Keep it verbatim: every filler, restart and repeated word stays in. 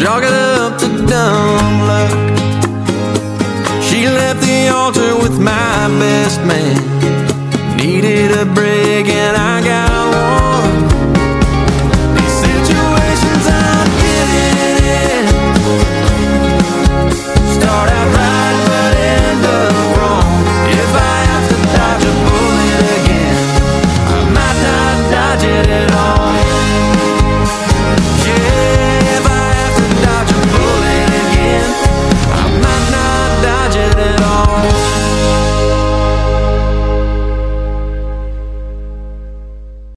jogging up the dumb luck. She left the altar with my best man, needed a break.